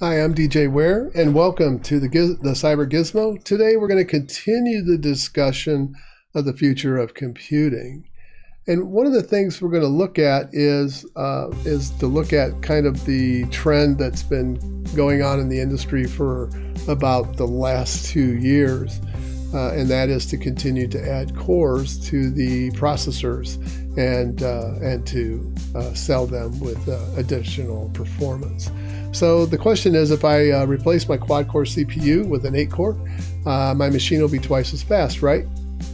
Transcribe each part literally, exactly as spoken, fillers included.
Hi, I'm D J Ware, and welcome to the, Giz the Cyber Gizmo. Today, we're going to continue the discussion of the future of computing. And one of the things we're going to look at is, uh, is to look at kind of the trend that's been going on in the industry for about the last two years. Uh, and that is to continue to add cores to the processors and, uh, and to uh, sell them with uh, additional performance. So the question is, if I uh, replace my quad-core C P U with an eight-core, uh, my machine will be twice as fast, right?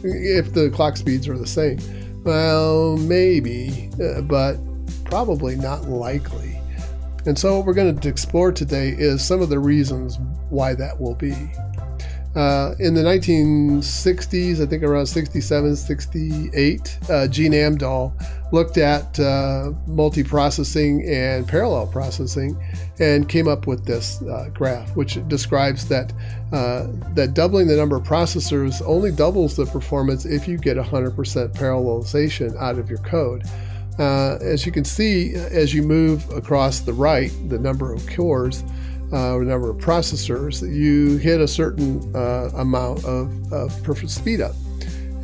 If the clock speeds are the same. Well, maybe, but probably not likely. And so what we're going to explore today is some of the reasons why that will be. Uh, in the nineteen sixties, I think around sixty-seven, sixty-eight, uh, Gene Amdahl looked at uh, multiprocessing and parallel processing and came up with this uh, graph, which describes that, uh, that doubling the number of processors only doubles the performance if you get one hundred percent parallelization out of your code. Uh, as you can see, as you move across the right, the number of cores, Uh, number of processors, you hit a certain uh, amount of, of perfect speed up.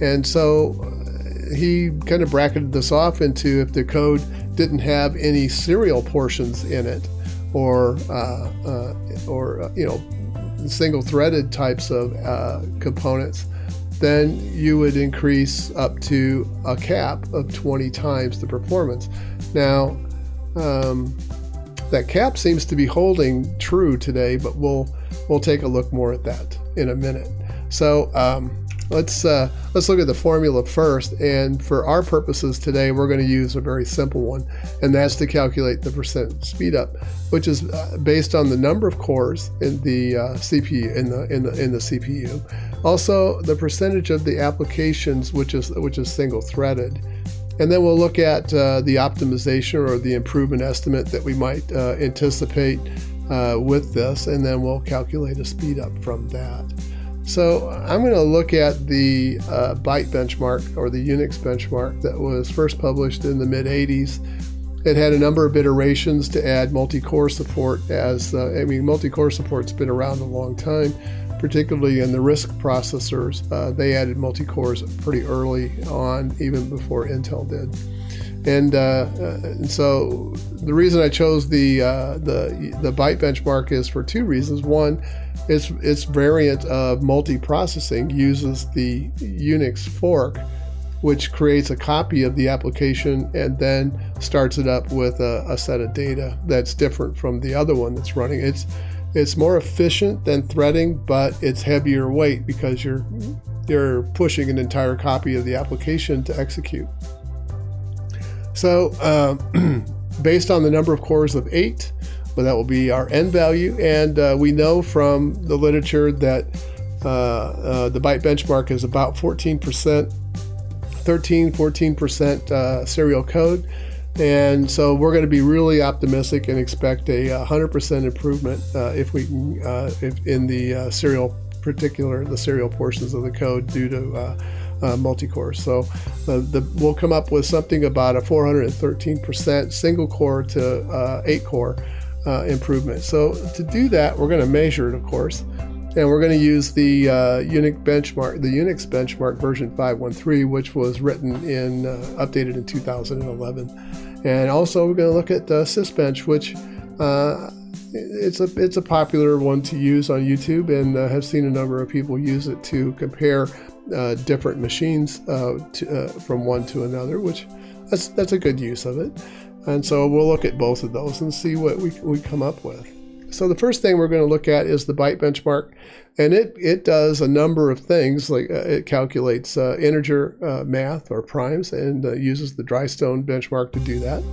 And so uh, he kind of bracketed this off into if the code didn't have any serial portions in it, or uh, uh, or uh, you know, single-threaded types of uh, components, then you would increase up to a cap of twenty times the performance. Now. Um, That cap seems to be holding true today, but we'll we'll take a look more at that in a minute. So um, let's uh, let's look at the formula first. And for our purposes today, we're going to use a very simple one, and that's to calculate the percent speed up, which is based on the number of cores in the uh, C P U in the in the in the C P U. Also, the percentage of the applications which is which is single threaded. And then we'll look at uh, the optimization or the improvement estimate that we might uh, anticipate uh, with this, and then we'll calculate a speed up from that. So I'm going to look at the uh, Byte benchmark or the UNIX benchmark that was first published in the mid eighties. It had a number of iterations to add multi-core support as, uh, I mean, multi-core support's been around a long time, particularly in the RISC processors. Uh, they added multi-cores pretty early on, even before Intel did. And, uh, and so the reason I chose the, uh, the, the Byte benchmark is for two reasons. One, its, its variant of multiprocessing uses the UNIX fork, which creates a copy of the application and then starts it up with a, a set of data that's different from the other one that's running. It's, It's more efficient than threading, but it's heavier weight because you're, you're pushing an entire copy of the application to execute. So um, based on the number of cores of eight, well, that will be our end value. And uh, we know from the literature that uh, uh, the Byte benchmark is about fourteen percent, thirteen, fourteen percent uh, serial code. And so we're going to be really optimistic and expect a one hundred percent improvement uh, if we can, uh, if in the uh, serial particular the serial portions of the code due to uh, uh, multi-core. So uh, the, we'll come up with something about a four hundred thirteen percent single core to uh, eight core uh, improvement. So to do that, we're going to measure it, of course, and we're going to use the uh, UNIX benchmark, the UNIX benchmark version five one three, which was written in uh, updated in two thousand eleven. And also, we're going to look at uh, Sysbench, which uh, it's a it's a popular one to use on YouTube, and uh, have seen a number of people use it to compare uh, different machines uh, to, uh, from one to another, which that's that's a good use of it. And so we'll look at both of those and see what we we come up with. So the first thing we're going to look at is the Byte benchmark, and it it does a number of things. Like uh, it calculates uh, integer uh, math or primes, and uh, uses the Dhrystone benchmark to do that.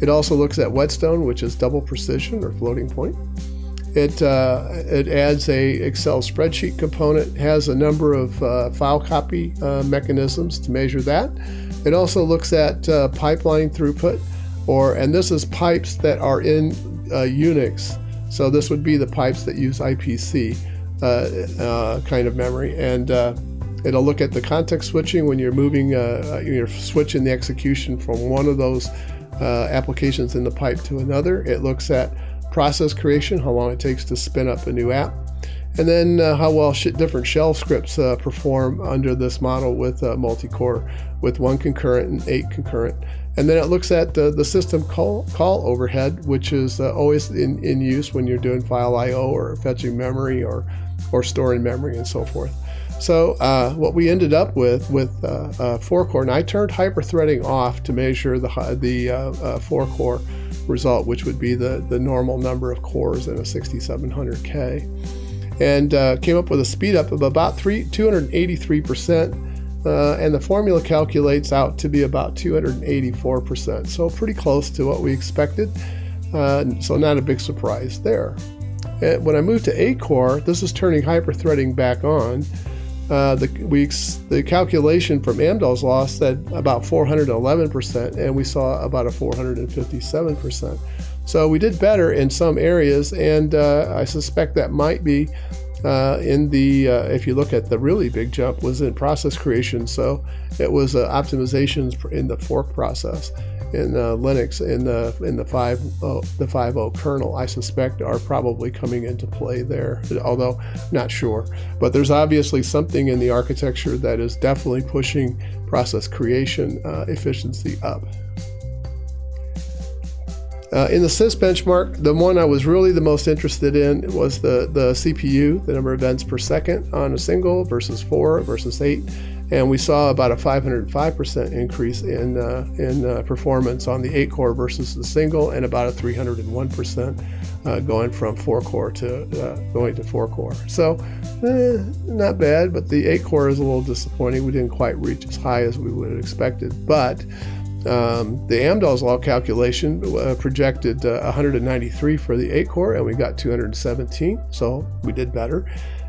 It also looks at whetstone, which is double precision or floating point. It uh, it adds a Excel spreadsheet component, has a number of uh, file copy uh, mechanisms to measure that. It also looks at uh, pipeline throughput, or and this is pipes that are in uh, UNIX. So this would be the pipes that use I P C uh, uh, kind of memory, and uh, it'll look at the context switching when you're moving, uh, you're switching the execution from one of those uh, applications in the pipe to another. It looks at process creation, how long it takes to spin up a new app, and then uh, how well sh different shell scripts uh, perform under this model with uh, multi-core, with one concurrent and eight concurrent. And then it looks at the, the system call, call overhead, which is uh, always in, in use when you're doing file I O or fetching memory or, or storing memory and so forth. So uh, what we ended up with with uh, uh, four-core, and I turned hyper-threading off to measure the, the uh, uh, four-core result, which would be the, the normal number of cores in a sixty-seven hundred K, and uh, came up with a speed-up of about three, two hundred eighty-three percent, uh, and the formula calculates out to be about two hundred eighty-four percent, so pretty close to what we expected, uh, so not a big surprise there. And when I moved to eight-core, this is turning hyper-threading back on. Uh, the, we, the calculation from Amdahl's Law said about four hundred eleven percent, and we saw about a four hundred fifty-seven percent. So we did better in some areas, and uh, I suspect that might be uh, in the, uh, if you look at the really big jump, was in process creation. So it was uh, optimizations in the fork process in uh, Linux in the in the five point oh kernel, I suspect, are probably coming into play there, although not sure. But there's obviously something in the architecture that is definitely pushing process creation uh, efficiency up. Uh, in the sys benchmark, the one I was really the most interested in was the, the C P U, the number of events per second on a single versus four versus eight. And we saw about a five hundred five percent increase in, uh, in uh, performance on the eight-core versus the single, and about a three hundred one percent uh, going from four-core to uh, going to four-core. So eh, not bad, but the eight-core is a little disappointing. We didn't quite reach as high as we would have expected, but um, the Amdahl's Law calculation uh, projected uh, one hundred ninety-three for the eight-core, and we got two hundred seventeen, so we did better.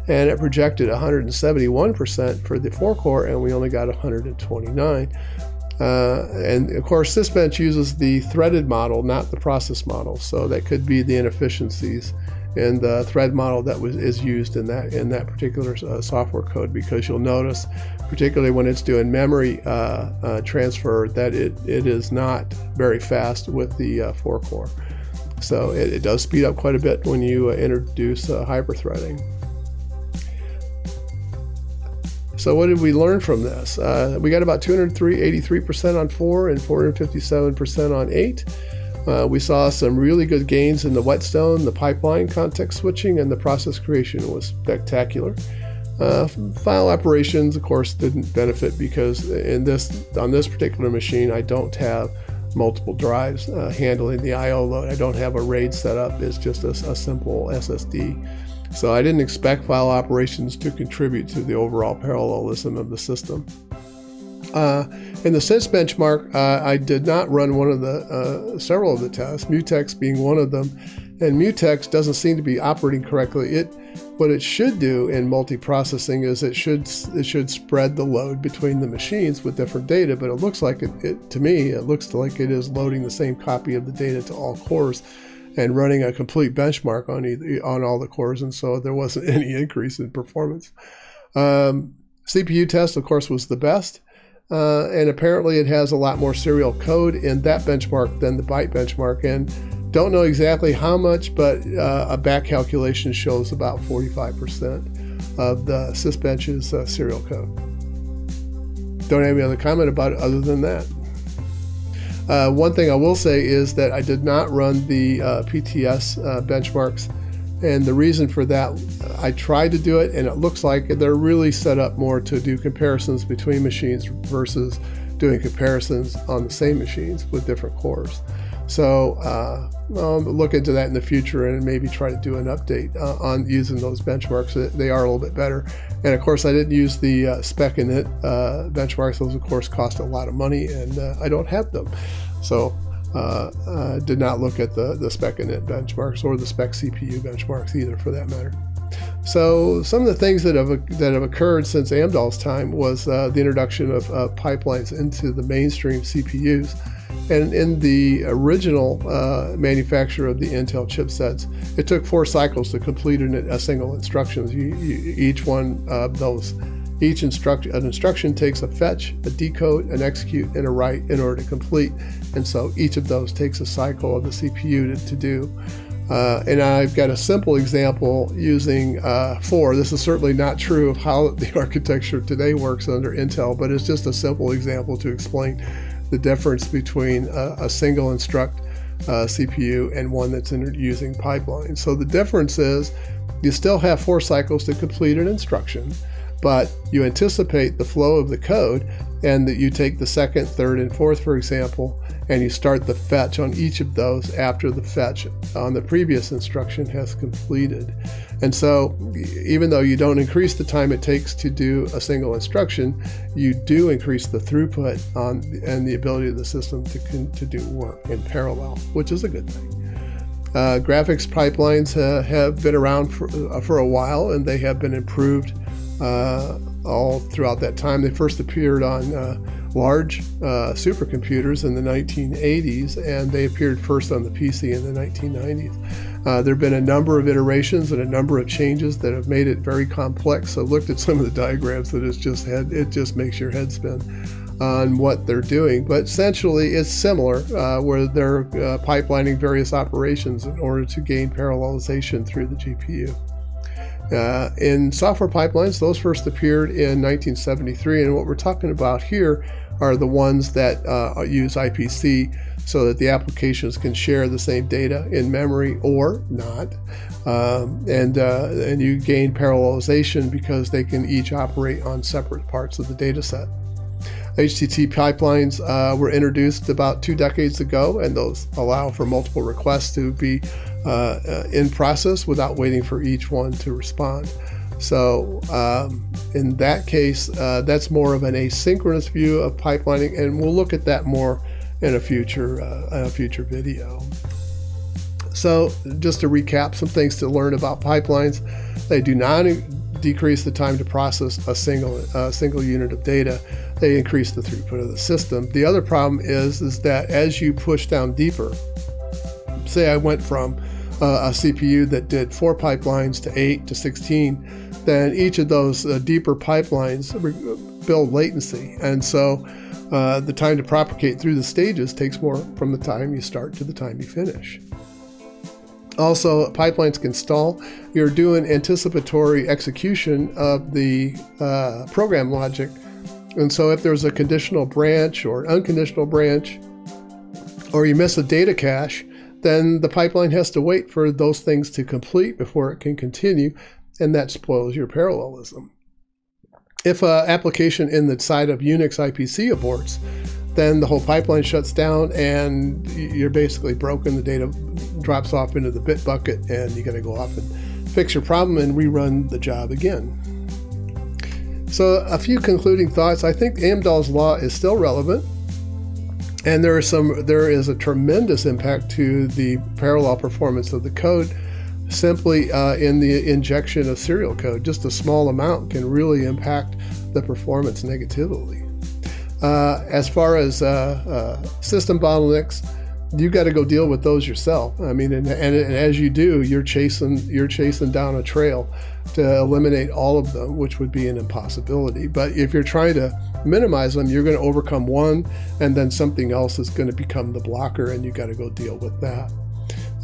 And it projected one hundred seventy-one percent for the four-core, and we only got one hundred twenty-nine. Uh, and of course, Sysbench uses the threaded model, not the process model. So that could be the inefficiencies in the thread model that was, is used in that in that particular uh, software code, because you'll notice, particularly when it's doing memory uh, uh, transfer, that it it is not very fast with the uh, four-core. So it, it does speed up quite a bit when you uh, introduce uh, hyperthreading. So what did we learn from this? Uh, we got about two hundred eighty-three percent on four and four hundred fifty-seven percent on eight. Uh, we saw some really good gains in the whetstone, the pipeline context switching, and the process creation was spectacular. Uh, file operations, of course, didn't benefit because in this on this particular machine, I don't have multiple drives uh, handling the I O load. I don't have a RAID set up. It's just a, a simple S S D. So I didn't expect file operations to contribute to the overall parallelism of the system. Uh, in the sys benchmark, uh, I did not run one of the uh, several of the tests, Mutex being one of them. And Mutex doesn't seem to be operating correctly. It, what it should do in multiprocessing is it should it should spread the load between the machines with different data. But it looks like it, it to me, it looks like it is loading the same copy of the data to all cores and running a complete benchmark on either, on all the cores, and so there wasn't any increase in performance. Um, C P U test, of course, was the best, uh, and apparently it has a lot more serial code in that benchmark than the Byte benchmark, and don't know exactly how much, but uh, a back calculation shows about forty-five percent of the Sysbench's uh, serial code. Don't have any other comment about it other than that. Uh, one thing I will say is that I did not run the uh, P T S uh, benchmarks, and the reason for that, I tried to do it, and it looks like they're really set up more to do comparisons between machines versus doing comparisons on the same machines with different cores. So uh, I'll look into that in the future and maybe try to do an update uh, on using those benchmarks. They are a little bit better. And of course, I didn't use the uh, SPECint uh, benchmarks. Those, of course, cost a lot of money, and uh, I don't have them. So uh, I did not look at the, the SPECint benchmarks or the SPECCPU benchmarks either, for that matter. So some of the things that have, that have occurred since Amdahl's time was uh, the introduction of uh, pipelines into the mainstream C P Us. And in the original uh, manufacture of the Intel chipsets, it took four cycles to complete an, a single instruction. You, you, each one of those, each instruction, an instruction takes a fetch, a decode, an execute, and a write in order to complete. And so each of those takes a cycle of the C P U to, to do. Uh, and I've got a simple example using uh, four. This is certainly not true of how the architecture today works under Intel, but it's just a simple example to explain the difference between a, a single instruct uh, C P U and one that's in, using pipeline. So the difference is you still have four cycles to complete an instruction, but you anticipate the flow of the code, and that you take the second, third, and fourth, for example, and you start the fetch on each of those after the fetch on the previous instruction has completed. And so even though you don't increase the time it takes to do a single instruction, you do increase the throughput on and the ability of the system to, to do work in parallel, which is a good thing. Uh, graphics pipelines uh, have been around for, uh, for a while, and they have been improved uh, all throughout that time. They first appeared on uh, large uh, supercomputers in the nineteen eighties, and they appeared first on the P C in the nineteen nineties. Uh, there have been a number of iterations and a number of changes that have made it very complex. So I looked at some of the diagrams that it's just had, it just makes your head spin on what they're doing. But essentially it's similar, uh, where they're uh, pipelining various operations in order to gain parallelization through the G P U. Uh, in software pipelines, those first appeared in nineteen seventy-three, and what we're talking about here are the ones that uh, use I P C so that the applications can share the same data in memory or not, um, and, uh, and you gain parallelization because they can each operate on separate parts of the data set. H T T P pipelines uh, were introduced about two decades ago, and those allow for multiple requests to be uh, in process without waiting for each one to respond. So um, in that case, uh, that's more of an asynchronous view of pipelining, and we'll look at that more in a future, uh, in a future video. So just to recap some things to learn about pipelines, they do not decrease the time to process a single uh, single unit of data. They increase the throughput of the system. The other problem is, is that as you push down deeper, say I went from uh, a C P U that did four pipelines to eight to sixteen, then each of those uh, deeper pipelines build latency. And so uh, the time to propagate through the stages takes more from the time you start to the time you finish. Also, pipelines can stall. You're doing anticipatory execution of the uh, program logic. And so if there's a conditional branch or an unconditional branch, or you miss a data cache, then the pipeline has to wait for those things to complete before it can continue, and that spoils your parallelism. If an application in the side of UNIX I P C aborts, then the whole pipeline shuts down and you're basically broken. The data drops off into the bit bucket, and you got to go off and fix your problem and rerun the job again. So a few concluding thoughts. I think Amdahl's law is still relevant, and there is some there is a tremendous impact to the parallel performance of the code simply uh, in the injection of serial code. Just a small amount can really impact the performance negatively. Uh, as far as uh, uh, system bottlenecks, you got to go deal with those yourself. I mean, and, and, and as you do, you're chasing you're chasing down a trail to eliminate all of them, which would be an impossibility. But if you're trying to minimize them, you're going to overcome one, and then something else is going to become the blocker, and you got to go deal with that.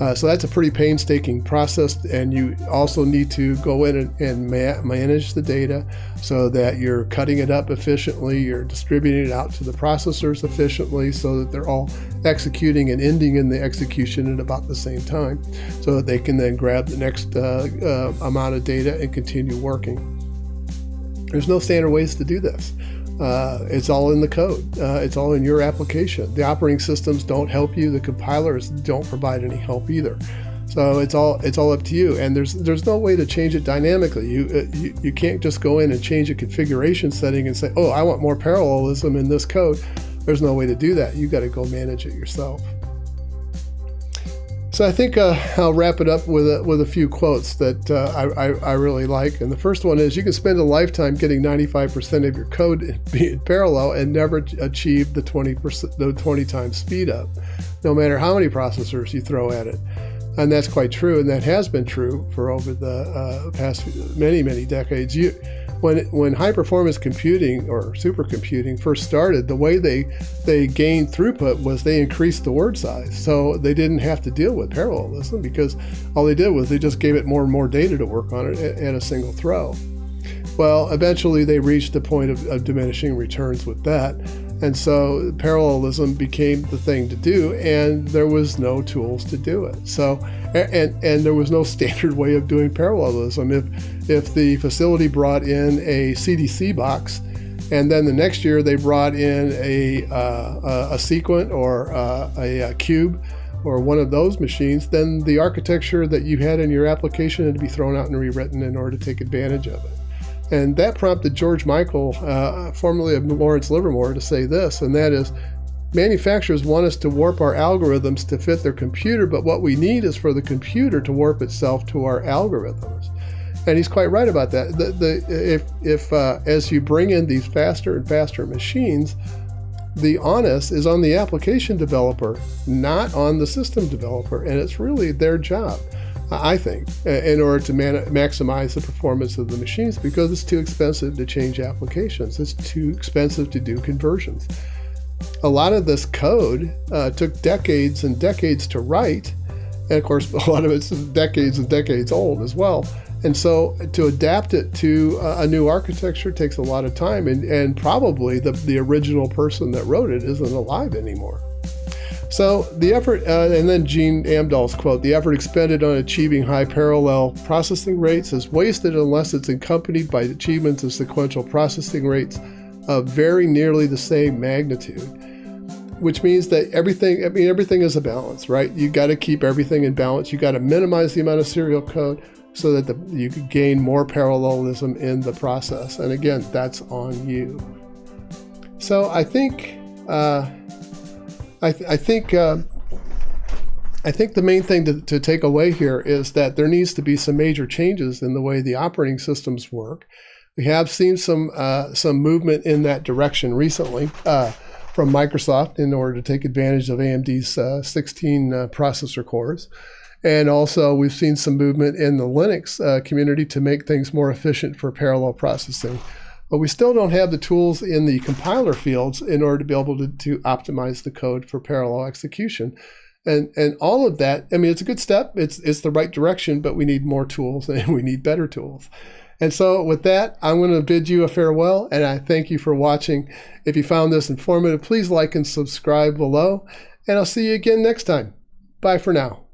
Uh, so that's a pretty painstaking process, and you also need to go in and, and ma manage the data so that you're cutting it up efficiently, you're distributing it out to the processors efficiently so that they're all executing and ending in the execution at about the same time, so that they can then grab the next uh, uh, amount of data and continue working. There's no standard ways to do this. Uh, it's all in the code. Uh, it's all in your application. The operating systems don't help you. The compilers don't provide any help either. So it's all it's all up to you. And there's there's no way to change it dynamically. You uh, you, you can't just go in and change a configuration setting and say, oh, I want more parallelism in this code. There's no way to do that. You got to go manage it yourself. So I think uh, I'll wrap it up with a, with a few quotes that uh, I, I, I really like. And the first one is, you can spend a lifetime getting ninety-five percent of your code in parallel and never achieve the twenty percent, the twenty times speed up, no matter how many processors you throw at it. And that's quite true, and that has been true for over the uh, past many, many decades. You, when when high-performance computing or supercomputing first started, the way they they gained throughput was they increased the word size, so they didn't have to deal with parallelism because all they did was they just gave it more and more data to work on it at a single throw. Well, eventually they reached the point of, of diminishing returns with that, and so parallelism became the thing to do, and there was no tools to do it. So, and and there was no standard way of doing parallelism. If if the facility brought in a C D C box, and then the next year they brought in a uh, a Sequent or uh, a, a cube or one of those machines, then the architecture that you had in your application had to be thrown out and rewritten in order to take advantage of it. And that prompted George Michael, uh, formerly of Lawrence Livermore, to say this, and that is, manufacturers want us to warp our algorithms to fit their computer, but what we need is for the computer to warp itself to our algorithms. And he's quite right about that. The, the, if if uh, as you bring in these faster and faster machines, the onus is on the application developer, not on the system developer, and it's really their job, I think, in order to man maximize the performance of the machines, because it's too expensive to change applications. It's too expensive to do conversions. A lot of this code uh, took decades and decades to write, and of course a lot of it's decades and decades old as well. And so to adapt it to a new architecture takes a lot of time, and, and probably the, the original person that wrote it isn't alive anymore. So the effort, uh, and then Gene Amdahl's quote, "The effort expended on achieving high parallel processing rates is wasted unless it's accompanied by achievements of sequential processing rates of very nearly the same magnitude," which means that everything, I mean, everything is a balance, right? You got to keep everything in balance. You got to minimize the amount of serial code, so that the, you could gain more parallelism in the process. And again, that's on you. So I think, uh, I, th I think, uh, I think the main thing to, to take away here is that there needs to be some major changes in the way the operating systems work. We have seen some uh, some movement in that direction recently uh, from Microsoft in order to take advantage of A M D's uh, sixteen uh, processor cores. And also, we've seen some movement in the Linux uh, community to make things more efficient for parallel processing. But we still don't have the tools in the compiler fields in order to be able to, to optimize the code for parallel execution. And, and all of that, I mean, it's a good step. It's, it's the right direction, but we need more tools, and we need better tools. And so with that, I'm going to bid you a farewell, and I thank you for watching. If you found this informative, please like and subscribe below, and I'll see you again next time. Bye for now.